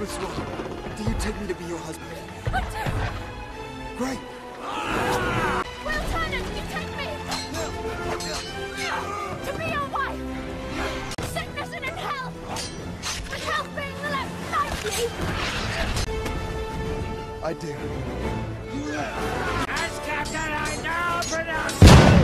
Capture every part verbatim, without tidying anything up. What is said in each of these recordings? Elizabeth Swann, do you take me to be your husband? I do! Great! Will Turner, do you take me? No. To be your wife! Sickness and in hell! With hell being the left side! I do. As captain, I now pronounce you!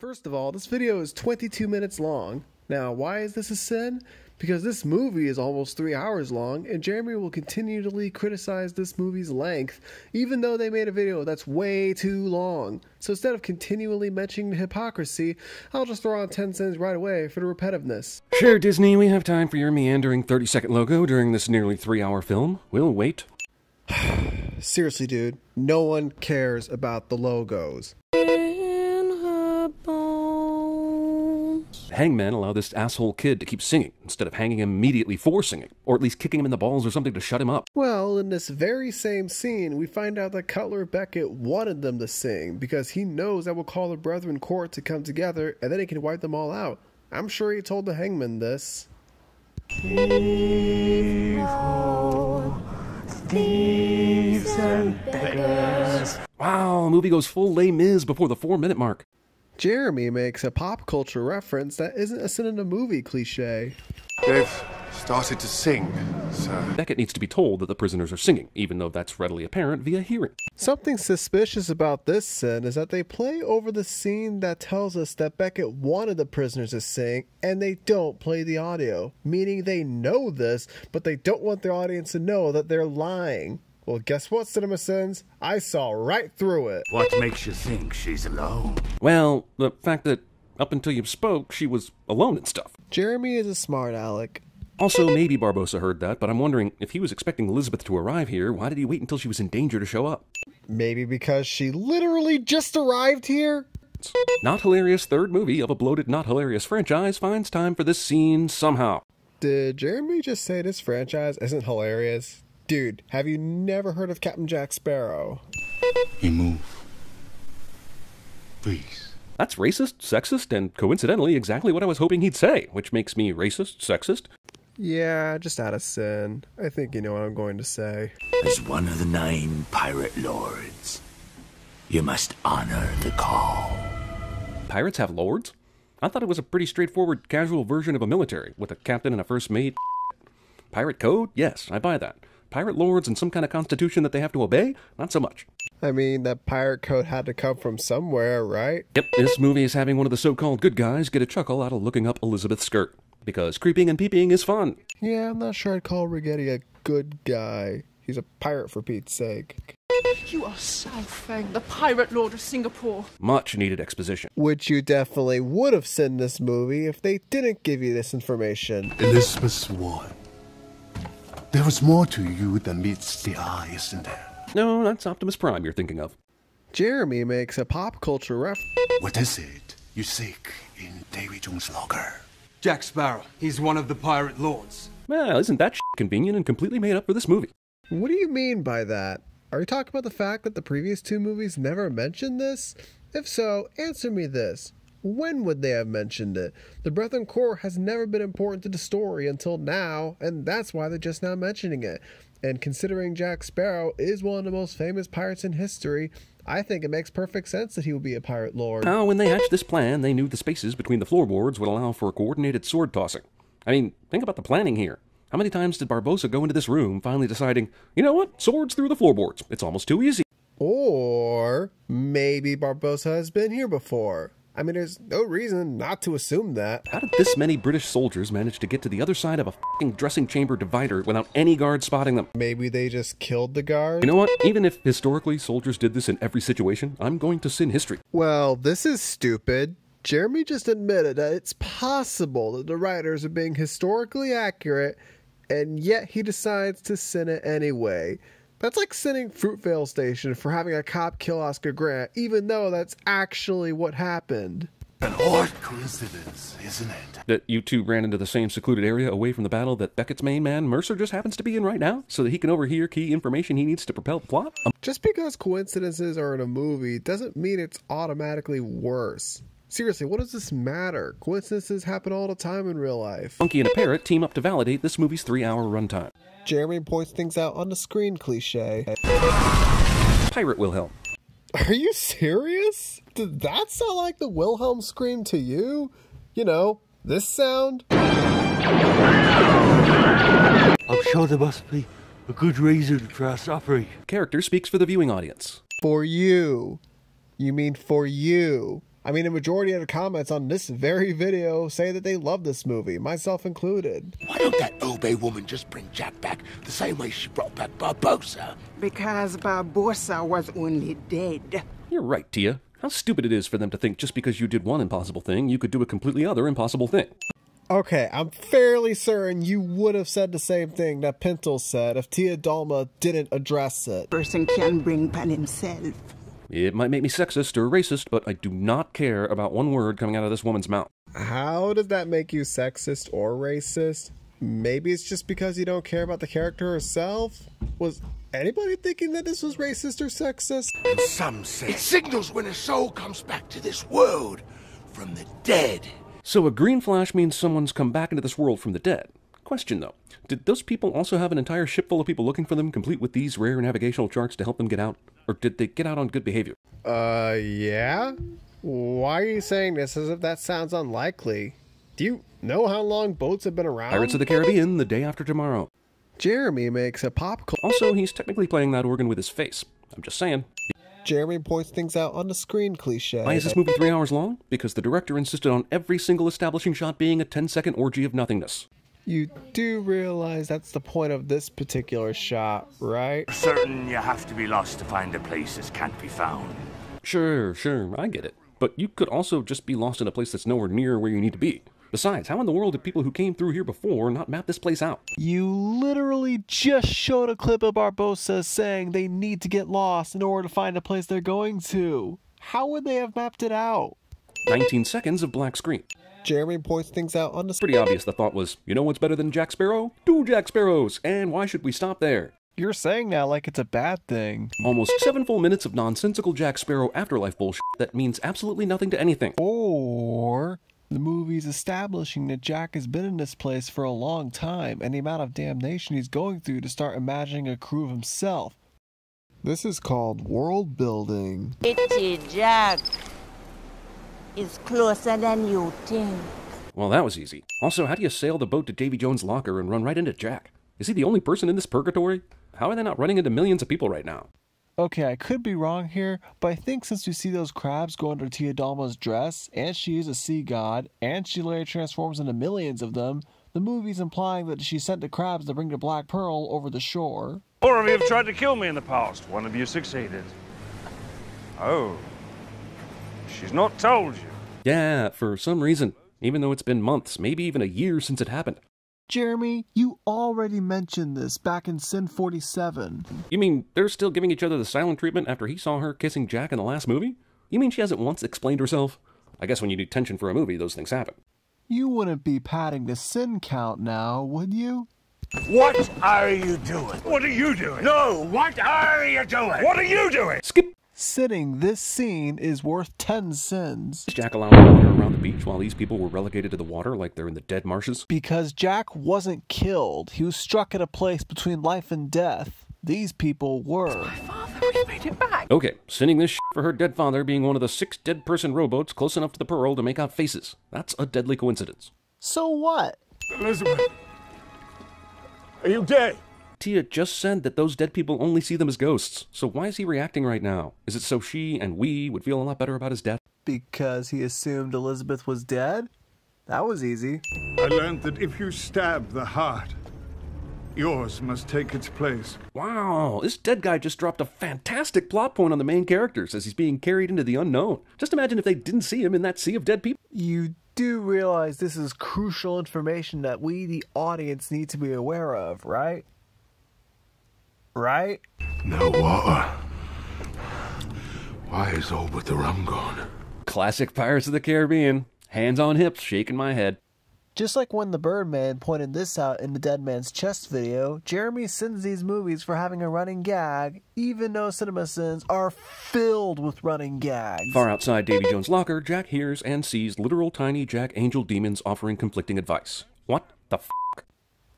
First of all, this video is twenty-two minutes long. Now, why is this a sin? Because this movie is almost three hours long, and Jeremy will continually criticize this movie's length, even though they made a video that's way too long. So instead of continually mentioning the hypocrisy, I'll just throw on ten cents right away for the repetitiveness. Sure, Disney, we have time for your meandering thirty second logo during this nearly three hour film. We'll wait. Seriously, dude, no one cares about the logos. Hangmen allow this asshole kid to keep singing instead of hanging him immediately for singing, or at least kicking him in the balls or something to shut him up. Well, in this very same scene, we find out that Cutler Beckett wanted them to sing because he knows that will call the Brethren Court to come together and then he can wipe them all out. I'm sure he told the hangman this. Evil, thieves and beggars. Wow, the movie goes full Les Mis before the four minute mark. Jeremy makes a pop culture reference that isn't a cinema movie cliche. They've started to sing, sir. Beckett needs to be told that the prisoners are singing, even though that's readily apparent via hearing. Something suspicious about this sin is that they play over the scene that tells us that Beckett wanted the prisoners to sing, and they don't play the audio, meaning they know this, but they don't want the audience to know that they're lying. Well, guess what, CinemaSins? I saw right through it. What makes you think she's alone? Well, the fact that up until you spoke, she was alone and stuff. Jeremy is a smart aleck. Also, maybe Barbossa heard that, but I'm wondering, if he was expecting Elizabeth to arrive here, why did he wait until she was in danger to show up? Maybe because she literally just arrived here? Not hilarious third movie of a bloated not hilarious franchise finds time for this scene somehow. Did Jeremy just say this franchise isn't hilarious? Dude, have you never heard of Captain Jack Sparrow? You move. Please. That's racist, sexist, and coincidentally exactly what I was hoping he'd say, which makes me racist, sexist. Yeah, just out of sin. I think you know what I'm going to say. As one of the nine pirate lords, you must honor the call. Pirates have lords? I thought it was a pretty straightforward, casual version of a military, with a captain and a first mate. Pirate code? Yes, I buy that. Pirate lords and some kind of constitution that they have to obey? Not so much. I mean, that pirate code had to come from somewhere, right? Yep, this movie is having one of the so-called good guys get a chuckle out of looking up Elizabeth's skirt. Because creeping and peeping is fun. Yeah, I'm not sure I'd call Rigetti a good guy. He's a pirate for Pete's sake. You are Sao Feng, the pirate lord of Singapore. Much needed exposition. Which you definitely would have seen this movie if they didn't give you this information. Elizabeth Swann. There was more to you than meets the eye, isn't there? No, that's Optimus Prime you're thinking of. Jeremy makes a pop culture ref. What is it you seek in Davy Jones' locker? Jack Sparrow. He's one of the pirate lords. Well, isn't that sh convenient and completely made up for this movie? What do you mean by that? Are you talking about the fact that the previous two movies never mentioned this? If so, answer me this. When would they have mentioned it? The Brethren Court has never been important to the story until now, and that's why they're just now mentioning it. And considering Jack Sparrow is one of the most famous pirates in history, I think it makes perfect sense that he would be a pirate lord. Now, when they hatched this plan, they knew the spaces between the floorboards would allow for coordinated sword tossing. I mean, think about the planning here. How many times did Barbossa go into this room finally deciding, you know what, swords through the floorboards. It's almost too easy. Or maybe Barbossa has been here before. I mean, there's no reason not to assume that. How did this many British soldiers manage to get to the other side of a f***ing dressing chamber divider without any guard spotting them? Maybe they just killed the guard? You know what? Even if historically soldiers did this in every situation, I'm going to sin history. Well, this is stupid. Jeremy just admitted that it's possible that the writers are being historically accurate, and yet he decides to sin it anyway. That's like sending Fruitvale Station for having a cop kill Oscar Grant, even though that's actually what happened. An odd coincidence, isn't it? That you two ran into the same secluded area away from the battle that Beckett's main man, Mercer, just happens to be in right now, so that he can overhear key information he needs to propel the plot? Um, just because coincidences are in a movie doesn't mean it's automatically worse. Seriously, what does this matter? Coincidences happen all the time in real life. Monkey and a parrot team up to validate this movie's three-hour runtime. Jeremy points things out on the screen cliche. Pirate Wilhelm. Are you serious? Did that sound like the Wilhelm scream to you? You know, this sound? I'm sure there must be a good reason for our suffering. Character speaks for the viewing audience. For you. You mean for you. I mean, a majority of the comments on this very video say that they love this movie, myself included. Why don't that Obey woman just bring Jack back the same way she brought back Barbossa? Because Barbossa was only dead. You're right, Tia. How stupid it is for them to think just because you did one impossible thing, you could do a completely other impossible thing. Okay, I'm fairly certain you would have said the same thing that Pintel said if Tia Dalma didn't address it. Person can bring pan himself. It might make me sexist or racist, but I do not care about one word coming out of this woman's mouth. How does that make you sexist or racist? Maybe it's just because you don't care about the character herself? Was anybody thinking that this was racist or sexist? Some say it signals when a soul comes back to this world from the dead. So a green flash means someone's come back into this world from the dead. Question though, did those people also have an entire ship full of people looking for them, complete with these rare navigational charts to help them get out? Or did they get out on good behavior? Uh, yeah? Why are you saying this as if that sounds unlikely? Do you know how long boats have been around? Pirates of the Caribbean, The Day After Tomorrow. Jeremy makes a pop culture. Also, he's technically playing that organ with his face. I'm just saying. Jeremy points things out on the screen cliche. Why is this movie three hours long? Because the director insisted on every single establishing shot being a ten second orgy of nothingness. You do realize that's the point of this particular shot, right? Certain you have to be lost to find a place that can't be found. Sure, sure, I get it. But you could also just be lost in a place that's nowhere near where you need to be. Besides, how in the world did people who came through here before not map this place out? You literally just showed a clip of Barbossa saying they need to get lost in order to find a place they're going to. How would they have mapped it out? nineteen seconds of black screen. Jeremy points things out on the screen. Pretty obvious the thought was, you know what's better than Jack Sparrow? Two Jack Sparrows, and why should we stop there? You're saying that like it's a bad thing. Almost seven full minutes of nonsensical Jack Sparrow afterlife bullshit that means absolutely nothing to anything. Or the movie's establishing that Jack has been in this place for a long time and the amount of damnation he's going through to start imagining a crew of himself. This is called world building. Itty Jack. Is closer than you think. Well, that was easy. Also, how do you sail the boat to Davy Jones' locker and run right into Jack? Is he the only person in this purgatory? How are they not running into millions of people right now? Okay, I could be wrong here, but I think since we see those crabs go under Tia Dalma's dress, and she is a sea god, and she later transforms into millions of them, the movie's implying that she sent the crabs to bring the Black Pearl over the shore. Four of you have tried to kill me in the past. One of you succeeded. Oh. She's not told you. Yeah, for some reason, even though it's been months, maybe even a year since it happened. Jeremy, you already mentioned this back in Sin forty-seven. You mean they're still giving each other the silent treatment after he saw her kissing Jack in the last movie? You mean she hasn't once explained herself? I guess when you do tension for a movie, those things happen. You wouldn't be padding the sin count now, would you? What are you doing? What are you doing? No, what are you doing? What are you doing? Skip. Sitting this scene is worth ten sins. Jack allowed to wander around the beach while these people were relegated to the water like they're in the dead marshes? Because Jack wasn't killed. He was struck at a place between life and death. These people were. It's my father, we made it back. Okay, sending this shit for her dead father being one of the six dead person rowboats close enough to the Pearl to make out faces. That's a deadly coincidence. So what? Elizabeth, are you gay? Tia just said that those dead people only see them as ghosts, so why is he reacting right now? Is it so she and we would feel a lot better about his death? Because he assumed Elizabeth was dead? That was easy. I learned that if you stab the heart, yours must take its place. Wow, this dead guy just dropped a fantastic plot point on the main characters as he's being carried into the unknown. Just imagine if they didn't see him in that sea of dead people. You do realize this is crucial information that we, the audience, need to be aware of, right? Right? No water. Why is all but the rum gone? Classic Pirates of the Caribbean. Hands on hips, shaking my head. Just like when the Birdman pointed this out in the Dead Man's Chest video, Jeremy sins these movies for having a running gag, even though CinemaSins are filled with running gags. Far outside Davy Jones' locker, Jack hears and sees literal tiny Jack Angel demons offering conflicting advice. What the f***?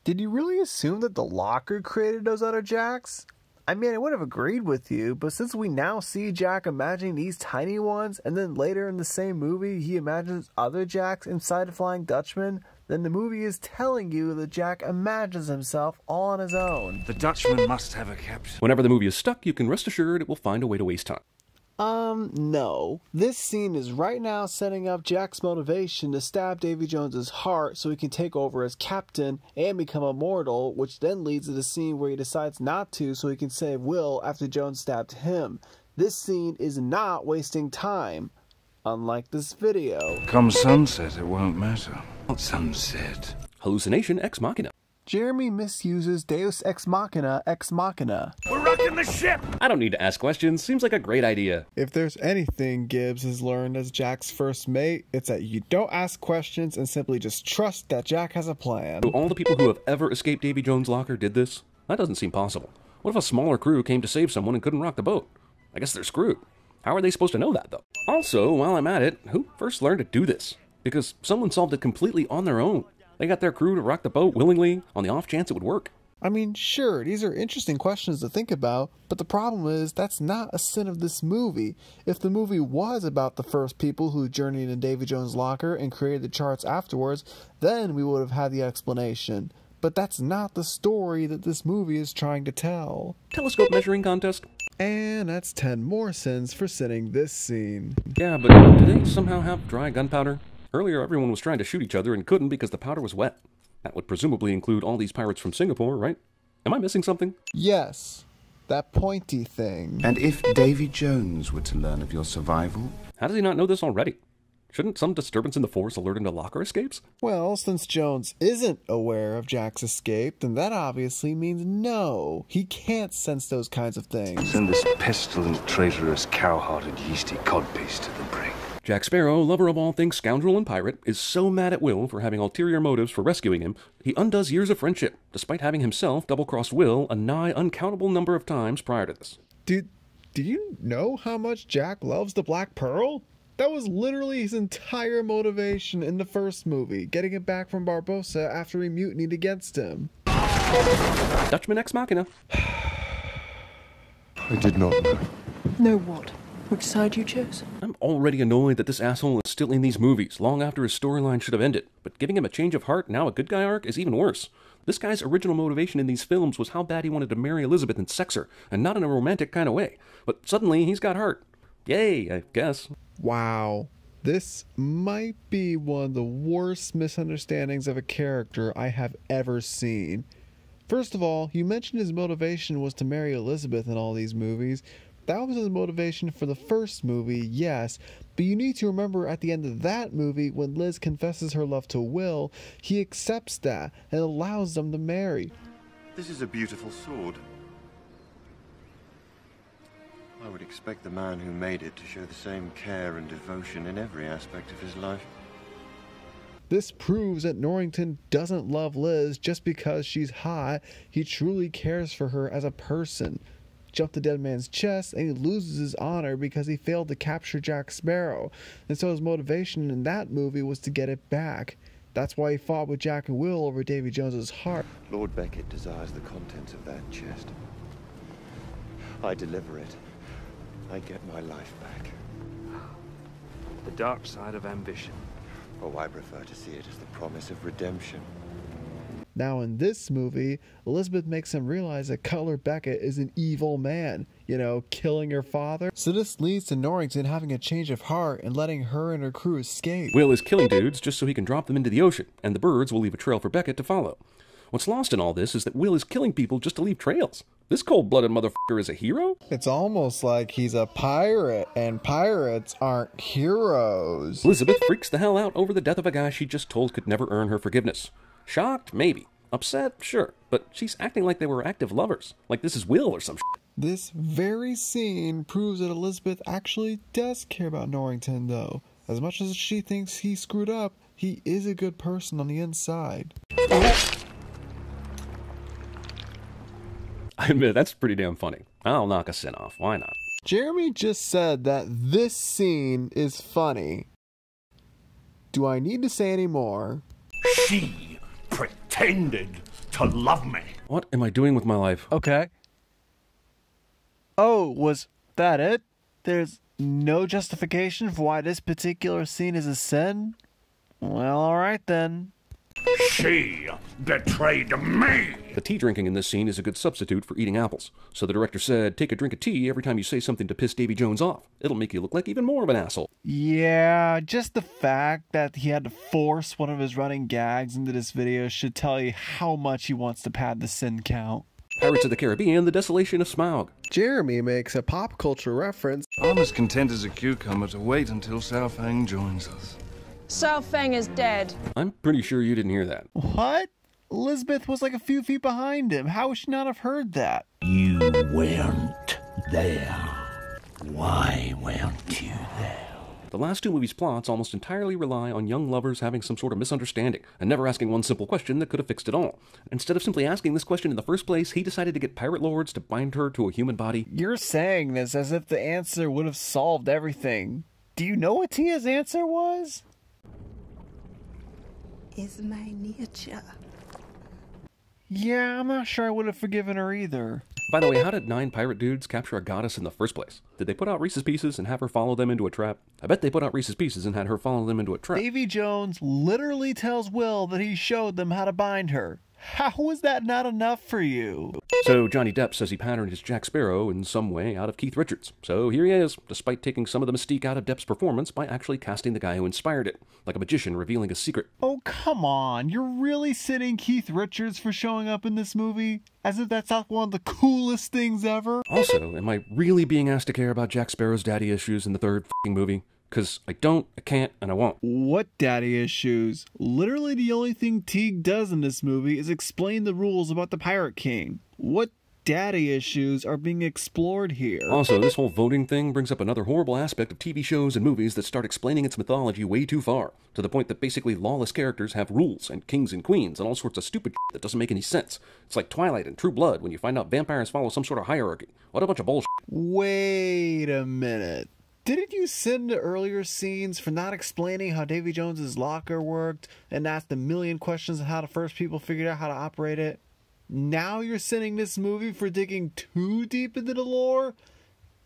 Did you really assume that the locker created those other Jacks? I mean, I would have agreed with you, but since we now see Jack imagining these tiny ones, and then later in the same movie he imagines other Jacks inside Flying Dutchman, then the movie is telling you that Jack imagines himself all on his own. The Dutchman must have a captain. Whenever the movie is stuck, you can rest assured it will find a way to waste time. Um, no. This scene is right now setting up Jack's motivation to stab Davy Jones's heart so he can take over as captain and become immortal, which then leads to the scene where he decides not to so he can save Will after Jones stabbed him. This scene is not wasting time, unlike this video. Come sunset, it won't matter. Not sunset. Hallucination ex machina. Jeremy misuses Deus Ex Machina Ex Machina. We're rocking the ship! I don't need to ask questions. Seems like a great idea. If there's anything Gibbs has learned as Jack's first mate, it's that you don't ask questions and simply just trust that Jack has a plan. Do all the people who have ever escaped Davy Jones' locker did this? That doesn't seem possible. What if a smaller crew came to save someone and couldn't rock the boat? I guess they're screwed. How are they supposed to know that, though? Also, while I'm at it, who first learned to do this? Because someone solved it completely on their own. They got their crew to rock the boat willingly on the off chance it would work. I mean, sure, these are interesting questions to think about, but the problem is that's not a sin of this movie. If the movie was about the first people who journeyed in Davy Jones' locker and created the charts afterwards, then we would have had the explanation. But that's not the story that this movie is trying to tell. Telescope measuring contest. And that's ten more sins for sinning this scene. Yeah, but do they somehow have dry gunpowder? Earlier, everyone was trying to shoot each other and couldn't because the powder was wet. That would presumably include all these pirates from Singapore, right? Am I missing something? Yes, that pointy thing. And if Davy Jones were to learn of your survival? How does he not know this already? Shouldn't some disturbance in the force alert him to locker escapes? Well, since Jones isn't aware of Jack's escape, then that obviously means no. He can't sense those kinds of things. Send this pestilent, traitorous, cow-hearted, yeasty codpiece to the brink. Jack Sparrow, lover of all things scoundrel and pirate, is so mad at Will for having ulterior motives for rescuing him, he undoes years of friendship, despite having himself double-crossed Will a nigh uncountable number of times prior to this. Did, did you know how much Jack loves the Black Pearl? That was literally his entire motivation in the first movie, getting it back from Barbossa after he mutinied against him. Dutchman ex machina. I did not know. Know what? Which side you chose? I'm already annoyed that this asshole is still in these movies, long after his storyline should have ended. But giving him a change of heart, now a good guy arc, is even worse. This guy's original motivation in these films was how bad he wanted to marry Elizabeth and sex her, and not in a romantic kind of way. But suddenly, he's got heart. Yay, I guess. Wow. This might be one of the worst misunderstandings of a character I have ever seen. First of all, you mentioned his motivation was to marry Elizabeth in all these movies. That was his motivation for the first movie, yes, but you need to remember at the end of that movie, when Liz confesses her love to Will, he accepts that and allows them to marry. This is a beautiful sword. I would expect the man who made it to show the same care and devotion in every aspect of his life. This proves that Norrington doesn't love Liz just because she's hot. He truly cares for her as a person. Jumped the Dead Man's Chest, and he loses his honor because he failed to capture Jack Sparrow, and so his motivation in that movie was to get it back. That's why he fought with Jack and Will over Davy Jones's heart. Lord Beckett desires the contents of that chest. I deliver it. I get my life back. The dark side of ambition. Oh, I prefer to see it as the promise of redemption. Now in this movie, Elizabeth makes him realize that Cutler Beckett is an evil man, you know, killing her father. So this leads to Norrington having a change of heart and letting her and her crew escape. Will is killing dudes just so he can drop them into the ocean, and the birds will leave a trail for Beckett to follow. What's lost in all this is that Will is killing people just to leave trails. This cold-blooded motherfucker is a hero? It's almost like he's a pirate, and pirates aren't heroes. Elizabeth freaks the hell out over the death of a guy she just told could never earn her forgiveness. Shocked? Maybe. Upset? Sure. But she's acting like they were active lovers. Like this is Will or some shit. This very scene proves that Elizabeth actually does care about Norrington, though. As much as she thinks he screwed up, he is a good person on the inside. I admit, that's pretty damn funny. I'll knock a sin off. Why not? Jeremy just said that this scene is funny. Do I need to say any more? She pretended to love me. What am I doing with my life? Okay. Oh, was that it? There's no justification for why this particular scene is a sin? Well, alright then. She betrayed me! The tea drinking in this scene is a good substitute for eating apples. So the director said, take a drink of tea every time you say something to piss Davy Jones off. It'll make you look like even more of an asshole. Yeah, just the fact that he had to force one of his running gags into this video should tell you how much he wants to pad the sin count. Pirates of the Caribbean, The Desolation of Smaug. Jeremy makes a pop culture reference. I'm as content as a cucumber to wait until Sao Feng joins us. Sao Feng is dead. I'm pretty sure you didn't hear that. What? Elizabeth was like a few feet behind him. How would she not have heard that? You weren't there. Why weren't you there? The last two movies' plots almost entirely rely on young lovers having some sort of misunderstanding and never asking one simple question that could have fixed it all. Instead of simply asking this question in the first place, he decided to get pirate lords to bind her to a human body. You're saying this as if the answer would have solved everything. Do you know what Tia's answer was? Is my nature. Yeah, I'm not sure I would have forgiven her either. By the way, how did nine pirate dudes capture a goddess in the first place? Did they put out Reese's Pieces and have her follow them into a trap? I bet they put out Reese's Pieces and had her follow them into a trap. Davy Jones literally tells Will that he showed them how to bind her. How was that not enough for you? So Johnny Depp says he patterned his Jack Sparrow in some way out of Keith Richards. So here he is, despite taking some of the mystique out of Depp's performance by actually casting the guy who inspired it, like a magician revealing a secret. Oh, come on. You're really sitting Keith Richards for showing up in this movie? As if that's not one of the coolest things ever? Also, am I really being asked to care about Jack Sparrow's daddy issues in the third f***ing movie? Because I don't, I can't, and I won't. What daddy issues? Literally the only thing Teague does in this movie is explain the rules about the Pirate King. What daddy issues are being explored here? Also, this whole voting thing brings up another horrible aspect of T V shows and movies that start explaining its mythology way too far, to the point that basically lawless characters have rules and kings and queens and all sorts of stupid shit that doesn't make any sense. It's like Twilight and True Blood when you find out vampires follow some sort of hierarchy. What a bunch of bullshit. Wait a minute. Didn't you send to earlier scenes for not explaining how Davy Jones's locker worked and asked a million questions on how the first people figured out how to operate it? Now you're sending this movie for digging too deep into the lore?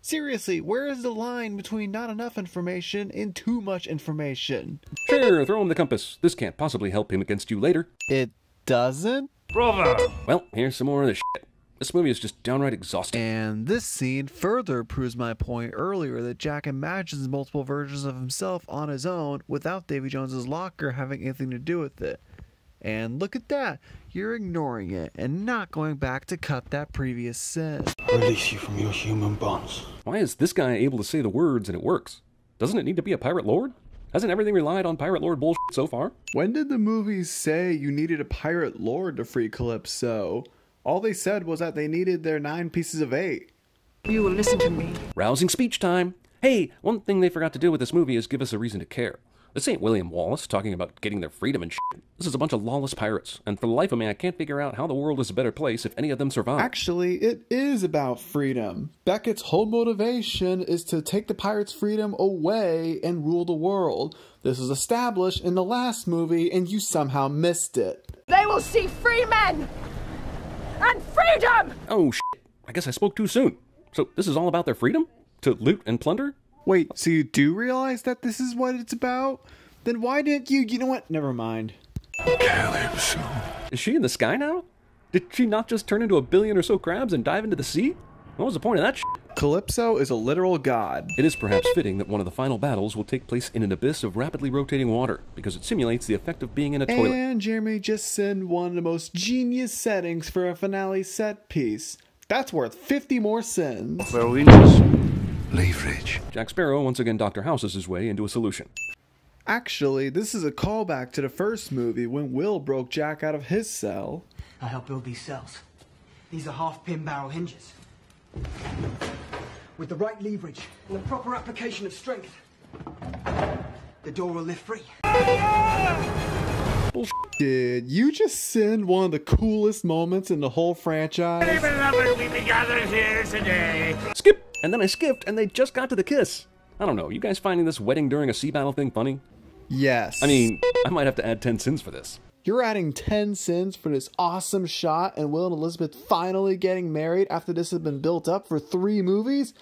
Seriously, where is the line between not enough information and too much information? Sure, throw him the compass. This can't possibly help him against you later. It doesn't? Brother! Well, here's some more of this shit. This movie is just downright exhausting. And this scene further proves my point earlier that Jack imagines multiple versions of himself on his own without Davy Jones's locker having anything to do with it. And look at that, you're ignoring it and not going back to cut that previous sin. Release you from your human bonds. Why is this guy able to say the words and it works? Doesn't it need to be a pirate lord? Hasn't everything relied on pirate lord bullshit so far? When did the movies say you needed a pirate lord to free Calypso? All they said was that they needed their nine pieces of eight. You will listen to me. Rousing speech time. Hey, one thing they forgot to do with this movie is give us a reason to care. This ain't William Wallace talking about getting their freedom and shit. This is a bunch of lawless pirates, and for the life of me, I can't figure out how the world is a better place if any of them survive. Actually, it is about freedom. Beckett's whole motivation is to take the pirates' freedom away and rule the world. This was established in the last movie, and you somehow missed it. They will see free men! And freedom! Oh, shit. I guess I spoke too soon. So this is all about their freedom? To loot and plunder? Wait, so you do realize that this is what it's about? Then why didn't you... You know what? Never mind. Calypso. Is she in the sky now? Did she not just turn into a billion or so crabs and dive into the sea? What was the point of that shit? Calypso is a literal god. It is perhaps fitting that one of the final battles will take place in an abyss of rapidly rotating water, because it simulates the effect of being in a toilet. And Jeremy just sent one of the most genius settings for a finale set piece. That's worth fifty more sins. Leverage. Jack Sparrow once again Doctor Houses his way into a solution. Actually, this is a callback to the first movie when Will broke Jack out of his cell. I helped build these cells. These are half pin barrel hinges. With the right leverage and the proper application of strength, the door will lift free. Bullshit. Did you just send one of the coolest moments in the whole franchise? We gathered here today. Skip! And then I skipped and they just got to the kiss. I don't know, you guys finding this wedding during a sea battle thing funny? Yes. I mean, I might have to add ten sins for this. You're adding ten sins for this awesome shot and Will and Elizabeth finally getting married after this has been built up for three movies?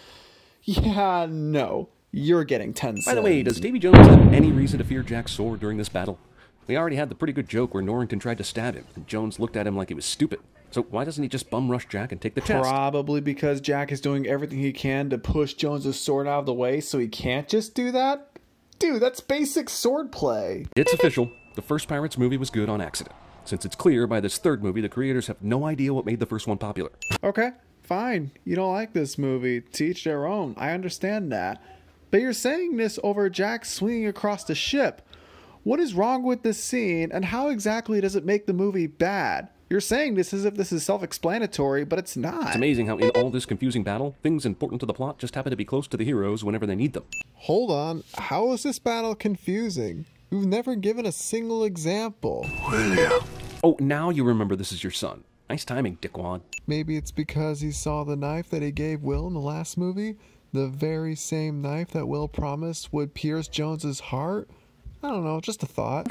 Yeah, no. You're getting ten sins. By the way, does Davy Jones have any reason to fear Jack's sword during this battle? We already had the pretty good joke where Norrington tried to stab him, and Jones looked at him like he was stupid. So why doesn't he just bum rush Jack and take the chest? Probably because Jack is doing everything he can to push Jones' sword out of the way, so he can't just do that? Dude, that's basic swordplay. It's official. The first Pirates movie was good on accident. Since it's clear by this third movie, the creators have no idea what made the first one popular. Okay, fine. You don't like this movie. To each their own. I understand that. But you're saying this over Jack swinging across the ship. What is wrong with this scene, and how exactly does it make the movie bad? You're saying this as if this is self-explanatory, but it's not. It's amazing how in all this confusing battle, things important to the plot just happen to be close to the heroes whenever they need them. Hold on, how is this battle confusing? You've never given a single example. William. Oh, now you remember this is your son. Nice timing, dickwad. Maybe it's because he saw the knife that he gave Will in the last movie? The very same knife that Will promised would pierce Jones's heart? I don't know, just a thought.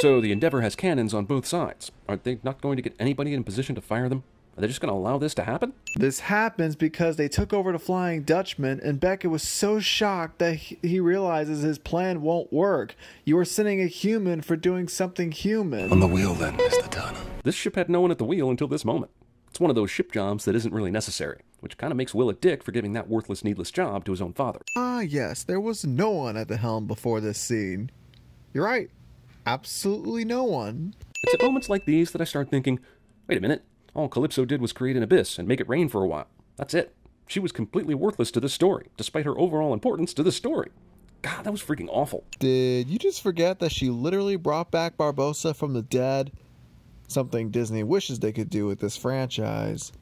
So the Endeavor has cannons on both sides. Are they not going to get anybody in position to fire them? Are they just going to allow this to happen? This happens because they took over the Flying Dutchman, and Beckett was so shocked that he realizes his plan won't work. You are sending a human for doing something human. On the wheel then, Mister Turner. This ship had no one at the wheel until this moment. It's one of those ship jobs that isn't really necessary, which kind of makes Will a dick for giving that worthless, needless job to his own father. Ah yes, there was no one at the helm before this scene. You're right. Absolutely no one. It's at moments like these that I start thinking, wait a minute, all Calypso did was create an abyss and make it rain for a while. That's it. She was completely worthless to this story, despite her overall importance to this story. God, that was freaking awful. Did you just forget that she literally brought back Barbossa from the dead? Something Disney wishes they could do with this franchise.